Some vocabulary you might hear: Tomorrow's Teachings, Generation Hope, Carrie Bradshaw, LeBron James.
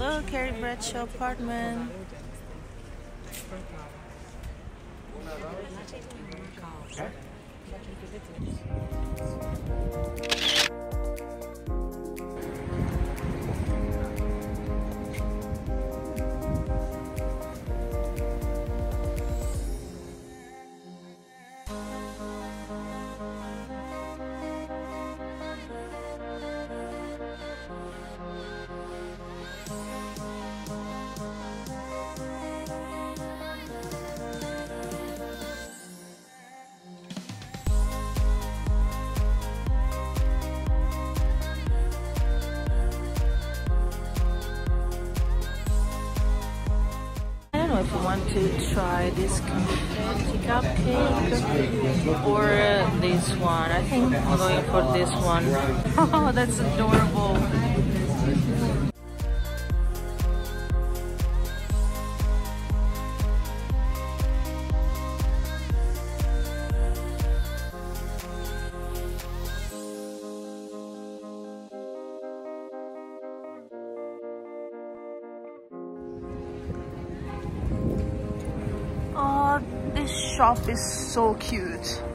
Hello, Carrie Bradshaw apartment. If you want to try this confetti cupcake or this one, I think I'm going for this one. Oh, that's adorable. This shop is so cute.